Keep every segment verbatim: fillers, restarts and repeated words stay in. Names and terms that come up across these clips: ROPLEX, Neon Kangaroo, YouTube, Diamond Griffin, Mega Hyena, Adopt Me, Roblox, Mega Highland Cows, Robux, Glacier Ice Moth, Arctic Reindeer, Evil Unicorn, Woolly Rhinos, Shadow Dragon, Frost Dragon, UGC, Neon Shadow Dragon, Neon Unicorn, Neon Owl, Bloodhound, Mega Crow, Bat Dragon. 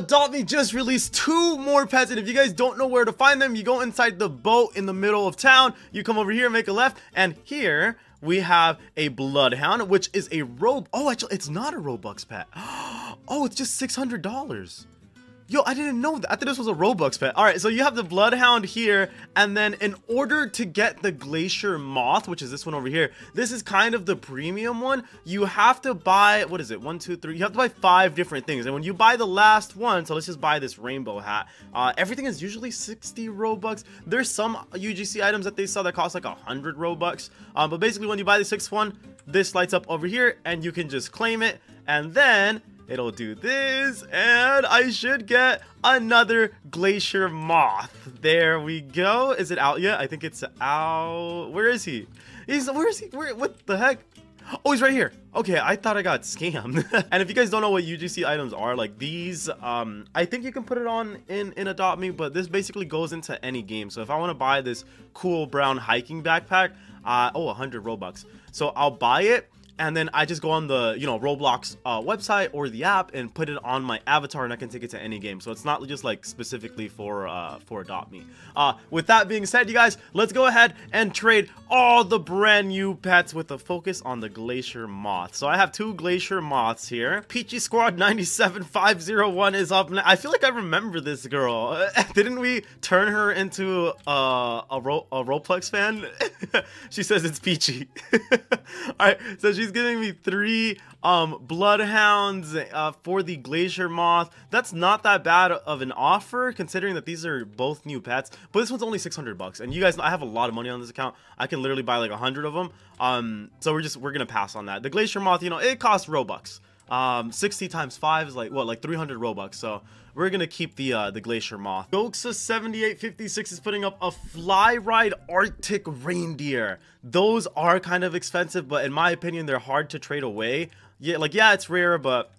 Adopt Me just released two more pets, and if you guys don't know where to find them, you go inside the boat in the middle of town, you come over here, make a left, and here we have a Bloodhound, which is a robe. Oh, actually, it's not a Robux pet. Oh, it's just six hundred dollars. Yo, I didn't know that. I thought this was a Robux pet. All right, so you have the Bloodhound here, and then in order to get the Glacier Moth, which is this one over here, this is kind of the premium one. You have to buy, what is it? One, two, three. You have to buy five different things, and when you buy the last one, so let's just buy this rainbow hat. Uh, everything is usually sixty Robux. There's some U G C items that they sell that cost like a hundred Robux. Um, but basically, when you buy the sixth one, this lights up over here, and you can just claim it, and then it'll do this, and I should get another Glacier Moth. There we go. Is it out yet? I think it's out. Where is he? He's, where is he? Where, what the heck? Oh, he's right here. Okay, I thought I got scammed. And if you guys don't know what U G C items are, like these, um, I think you can put it on in, in Adopt Me, but this basically goes into any game. So if I want to buy this cool brown hiking backpack, uh, oh, one hundred Robux. So I'll buy it. And then I just go on the, you know, Roblox uh, website or the app and put it on my avatar, and I can take it to any game. So it's not just like specifically for uh, for Adopt Me. Uh, with that being said, you guys, let's go ahead and trade all the brand new pets with a focus on the Glacier Moth. So I have two Glacier Moths here. Peachy Squad nine seven five zero one is up now. I feel like I remember this girl. Didn't we turn her into uh, a, Ro a ROPLEX fan? She says it's Peachy. All right, so she's giving me three um Bloodhounds uh for the Glacier Moth. That's not that bad of an offer considering that these are both new pets, but this one's only six hundred bucks, and you guys, I have a lot of money on this account. I can literally buy like a hundred of them, um so we're just we're gonna pass on that. The Glacier Moth, you know, it costs Robux. Um, sixty times five is like, what, like three hundred Robux, so we're gonna keep the, uh, the Glacier Moth. Goxa seventy-eight fifty-six is putting up a Fly Ride Arctic Reindeer. Those are kind of expensive, but in my opinion, they're hard to trade away. Yeah, like, yeah, it's rare, but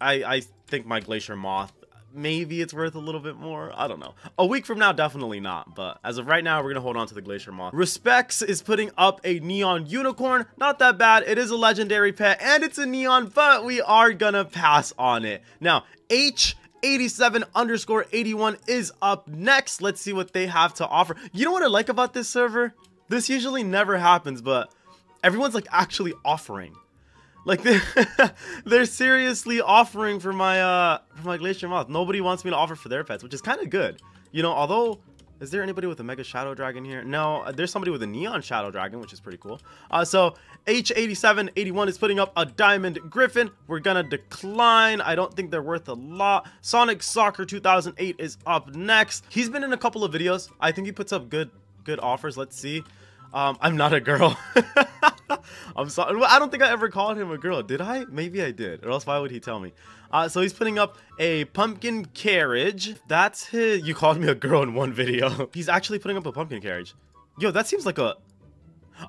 I, I think my Glacier Moth, maybe it's worth a little bit more. I don't know. A week from now, definitely not. But as of right now, we're going to hold on to the Glacier Moth. Respects is putting up a Neon Unicorn. Not that bad. It is a legendary pet and it's a neon, but we are going to pass on it. Now, H eighty-seven underscore eighty-one is up next. Let's see what they have to offer. You know what I like about this server? This usually never happens, but everyone's like actually offering. Like, they're, they're seriously offering for my uh, for my Glacier Moth. Nobody wants me to offer for their pets, which is kind of good. You know, although, is there anybody with a Mega Shadow Dragon here? No, there's somebody with a Neon Shadow Dragon, which is pretty cool. Uh, so, H eighty-seven eighty-one is putting up a Diamond Griffin. We're going to decline. I don't think they're worth a lot. Sonic Soccer two thousand eight is up next. He's been in a couple of videos. I think he puts up good, good offers. Let's see. Um, I'm not a girl. I'm sorry. I don't think I ever called him a girl. Did I? Maybe I did. Or else why would he tell me? Uh, so he's putting up a pumpkin carriage. That's his. You called me a girl in one video. He's actually putting up a pumpkin carriage. Yo, that seems like a.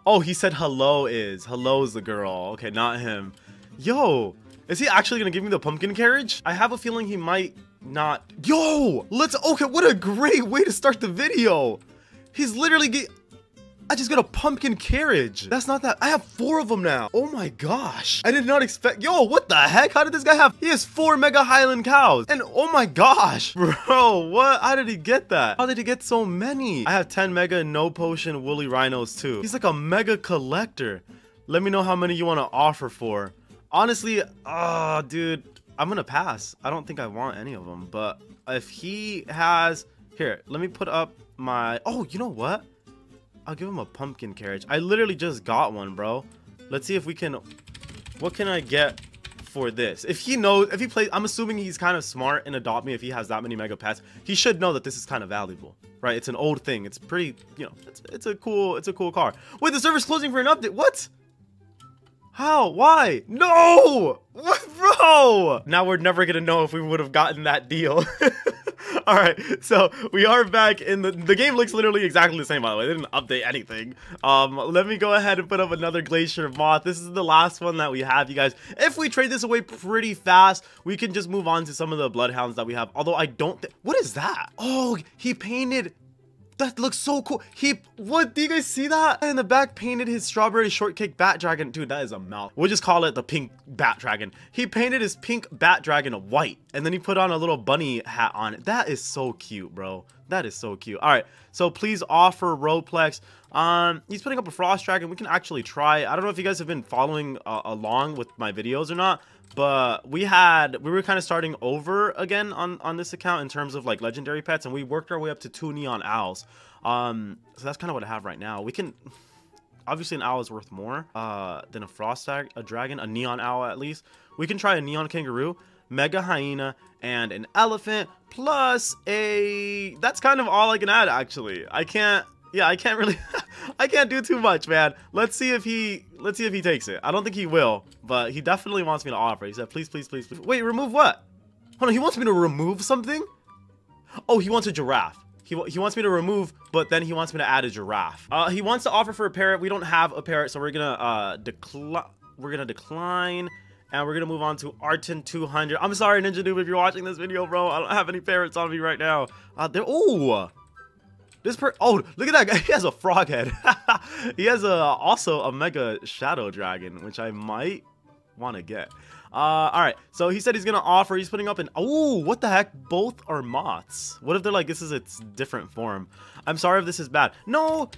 Oh, he said hello is. Hello is the girl. Okay, not him. Yo, is he actually going to give me the pumpkin carriage? I have a feeling he might not. Yo, let's. Okay, what a great way to start the video. He's literally getting. I just got a pumpkin carriage. That's not that. I have four of them now. Oh my gosh. I did not expect. Yo, what the heck? How did this guy have? He has four Mega Highland Cows. And oh my gosh. Bro, what? How did he get that? How did he get so many? I have ten Mega No Potion Woolly Rhinos too. He's like a Mega Collector. Let me know how many you want to offer for. Honestly, ah, uh, dude, I'm going to pass. I don't think I want any of them. But if he has. Here, let me put up my. Oh, you know what? I'll give him a pumpkin carriage. I literally just got one, bro. Let's see if we can. What can I get for this? If he knows, if he plays, I'm assuming he's kind of smart in Adopt Me. If he has that many mega pets, he should know that this is kind of valuable, right? It's an old thing. It's pretty, you know, it's, it's a cool, it's a cool car. Wait, the server's closing for an update. What? How? Why? No! What, bro? Now we're never gonna know if we would have gotten that deal. All right, so we are back in the the game. Looks literally exactly the same, by the way. They didn't update anything. Um, let me go ahead and put up another Glacier Moth. This is the last one that we have, you guys. If we trade this away pretty fast, we can just move on to some of the Bloodhounds that we have. Although I don't. What is that? Oh, he painted. That looks so cool. He, what, do you guys see that? In the back painted his strawberry shortcake Bat Dragon. Dude, that is a mouth. We'll just call it the pink Bat Dragon. He painted his pink Bat Dragon white, and then he put on a little bunny hat on it. That is so cute, bro. That is so cute. All right, so please offer ROPLEX. Um, he's putting up a Frost Dragon. We can actually try. I don't know if you guys have been following uh, along with my videos or not, but we had we were kind of starting over again on on this account in terms of like legendary pets, and we worked our way up to two Neon Owls. Um, so that's kind of what I have right now. We can obviously an owl is worth more uh than a Frost a Dragon, a Neon Owl at least. We can try a Neon Kangaroo, Mega Hyena, and an elephant, plus a that's kind of all I can add actually. I can't yeah I can't really I can't do too much, man. Let's see if he let's see if he takes it. I don't think he will, but he definitely wants me to offer. He said please please please, please. Wait, remove what? Hold on, he wants me to remove something? Oh, he wants a giraffe. He, he wants me to remove, but then he wants me to add a giraffe. Uh, he wants to offer for a parrot. We don't have a parrot, so we're gonna uh decline we're gonna decline. And we're going to move on to Artin two hundred. I'm sorry, Ninja Noob, if you're watching this video, bro. I don't have any parrots on me right now. Uh, there. Oh, this per. Oh, look at that guy. He has a frog head. He has a also a Mega Shadow Dragon, which I might want to get. Uh, all right. So he said he's going to offer. He's putting up an. Oh, what the heck? Both are moths. What if they're like this is its different form? I'm sorry if this is bad. No.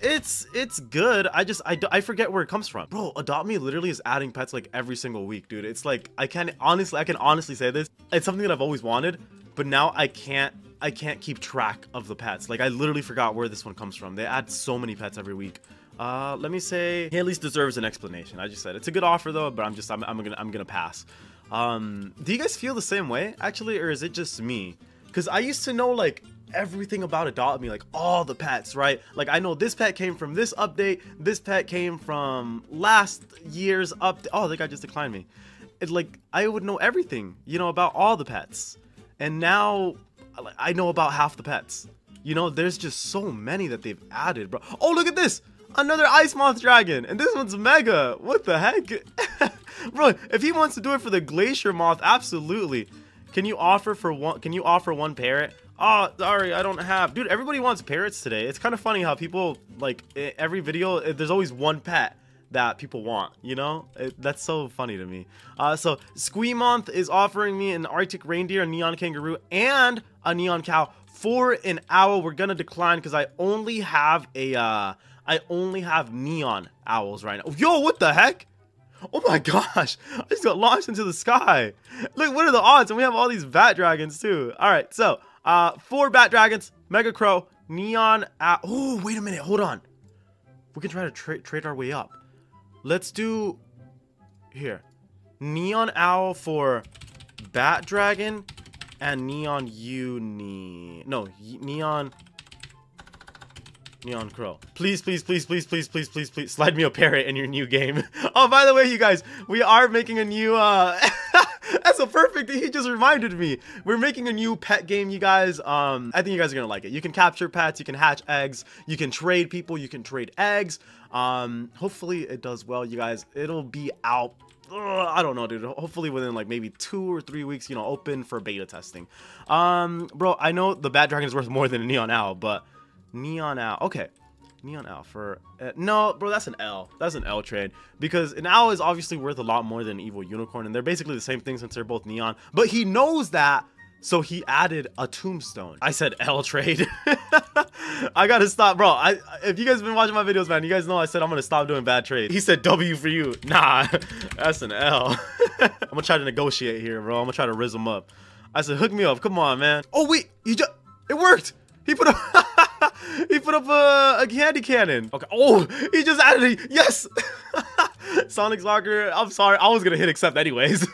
It's it's good. I just I, I forget where it comes from, bro. Adopt Me literally is adding pets like every single week, dude. It's like I can honestly I can honestly say this. It's something that I've always wanted, but now I can't I can't keep track of the pets. Like I literally forgot where this one comes from. They add so many pets every week. Uh, let me say he at least deserves an explanation. I just said it's a good offer though, but I'm just I'm, I'm gonna I'm gonna pass. Um, do you guys feel the same way actually, or is it just me? Because I used to know like everything about Adopt Me, like all the pets, right? Like I know this pet came from this update, this pet came from last year's update. Oh, the guy just declined me. It's like I would know everything, you know, about all the pets, and now I know about half the pets. You know, there's just so many that they've added, bro. Oh, look at this, another Ice Moth Dragon, and this one's Mega. What the heck? Bro, if he wants to do it for the Glacier Moth, absolutely. Can you offer for one? Can you offer one parrot? Oh, sorry, I don't have... Dude, everybody wants parrots today. It's kind of funny how people, like, every video, there's always one pet that people want, you know? It, that's so funny to me. Uh, so, Squeamonth is offering me an Arctic Reindeer, a Neon Kangaroo, and a Neon Cow for an owl. We're gonna decline because I only have a, uh... I only have Neon Owls right now. Yo, what the heck? Oh my gosh, I just got launched into the sky. Look, what are the odds? And we have all these Bat Dragons, too. Alright, so... Uh, four Bat Dragons, Mega Crow, Neon Owl. Oh, wait a minute. Hold on. We can try to tra trade our way up. Let's do... Here. Neon Owl for Bat Dragon and Neon Uni... No, Neon... Neon Crow. Please, please, please, please, please, please, please, please, slide me a parrot in your new game. Oh, by the way, you guys, we are making a new... Uh... That's so perfect that he just reminded me. We're making a new pet game, you guys. Um, I think you guys are gonna like it. You can capture pets, you can hatch eggs, you can trade people, you can trade eggs. Um, hopefully it does well, you guys. It'll be out. Ugh, I don't know, dude. Hopefully within like maybe two or three weeks, you know, open for beta testing. Um, bro, I know the Bat Dragon is worth more than a Neon Owl, but Neon Owl. Okay. Neon Owl for uh, no, bro, that's an L. That's an L trade because an owl is obviously worth a lot more than an Evil Unicorn, and they're basically the same thing since they're both neon. But he knows that, so he added a tombstone. I said L trade. I gotta stop, bro. I if you guys have been watching my videos, man, you guys know I said I'm gonna stop doing bad trades. He said W for you. Nah, that's an L. I'm gonna try to negotiate here, bro. I'm gonna try to rizz him up. I said hook me up. Come on, man. Oh wait, you just it worked. He put a. He put up a, a candy cannon. Okay. Oh, he just added a yes. Sonic's Locker. I'm sorry. I was going to hit accept anyways.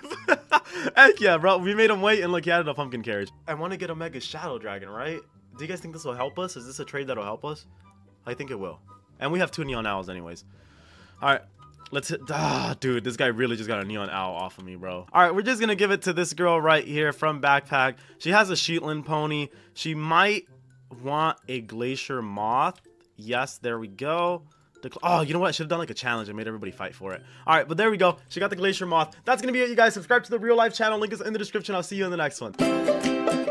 Heck yeah, bro. We made him wait and look, he added a pumpkin carriage. I want to get a Mega Shadow Dragon, right? Do you guys think this will help us? Is this a trade that'll help us? I think it will. And we have two Neon Owls anyways. All right. Let's hit. Ah, dude, this guy really just got a Neon Owl off of me, bro. All right, we're just going to give it to this girl right here from Backpack. She has a Shetland Pony. She might... want a Glacier Moth. Yes, there we go. The oh, you know what? I should have done like a challenge and made everybody fight for it. All right, but there we go. She got the Glacier Moth. That's going to be it, you guys. Subscribe to the Real Life channel. Link is in the description. I'll see you in the next one.